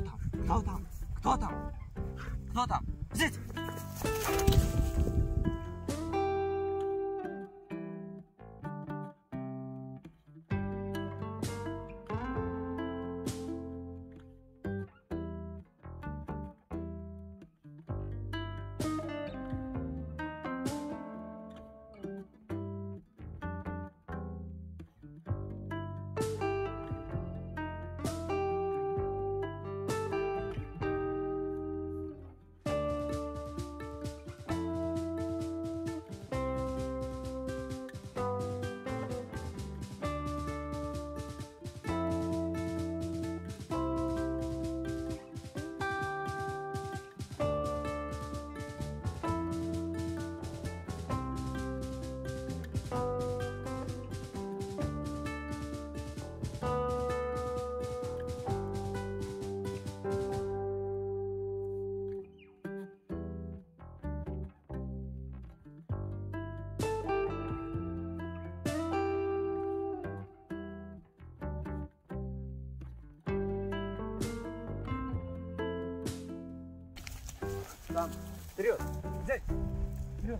Кто там? Кто там? Кто там? Кто там? Здесь! Там, вперед, взять, вперед.